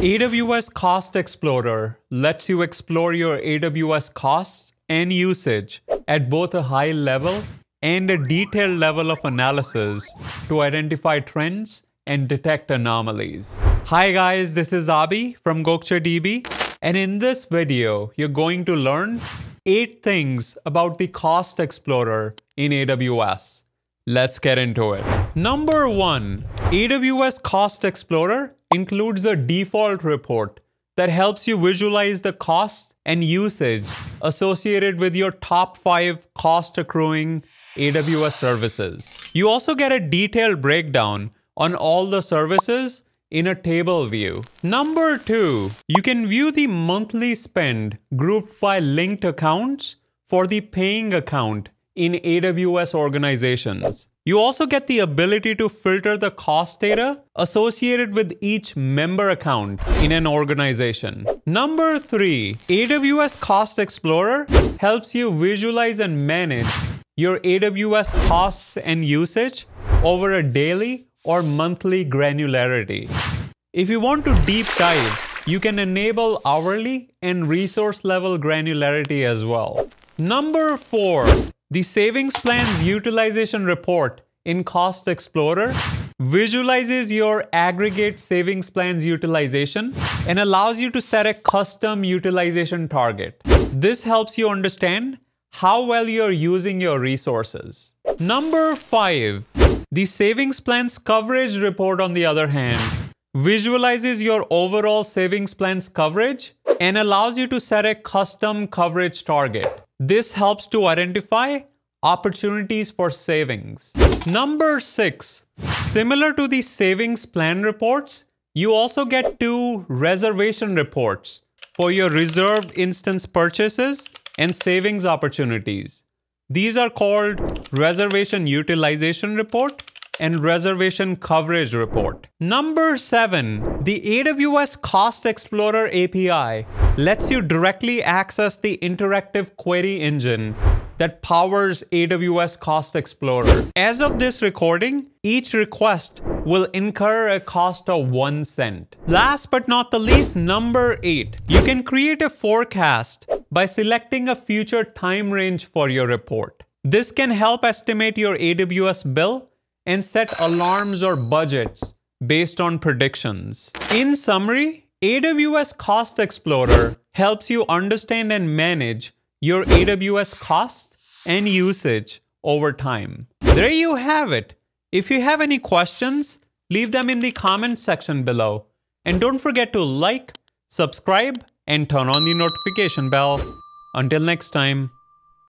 AWS Cost Explorer lets you explore your AWS costs and usage at both a high level and a detailed level of analysis to identify trends and detect anomalies. Hi guys, this is Abi from GokceDB, and in this video, you're going to learn 8 things about the Cost Explorer in AWS. Let's get into it. Number 1, AWS Cost Explorer includes a default report that helps you visualize the cost and usage associated with your top 5 cost accruing AWS services. You also get a detailed breakdown on all the services in a table view. Number 2, you can view the monthly spend grouped by linked accounts for the paying account in AWS Organizations. You also get the ability to filter the cost data associated with each member account in an organization. Number 3, AWS Cost Explorer helps you visualize and manage your AWS costs and usage over a daily or monthly granularity. If you want to deep dive, you can enable hourly and resource level granularity as well. Number 4, the Savings Plans Utilization Report in Cost Explorer visualizes your aggregate savings plans utilization and allows you to set a custom utilization target. This helps you understand how well you're using your resources. Number 5, the Savings Plans Coverage Report, on the other hand, visualizes your overall savings plans coverage and allows you to set a custom coverage target. This helps to identify opportunities for savings. Number 6, similar to the savings plan reports, you also get 2 reservation reports for your reserved instance purchases and savings opportunities. These are called Reservation Utilization Report and Reservation Coverage Report. Number 7, the AWS Cost Explorer API lets you directly access the interactive query engine that powers AWS Cost Explorer. As of this recording, each request will incur a cost of 1 cent. Last but not the least, number 8, you can create a forecast by selecting a future time range for your report. This can help estimate your AWS bill and set alarms or budgets based on predictions. In summary, AWS Cost Explorer helps you understand and manage your AWS costs and usage over time. There you have it. If you have any questions, leave them in the comment section below. And don't forget to like, subscribe, and turn on the notification bell. Until next time.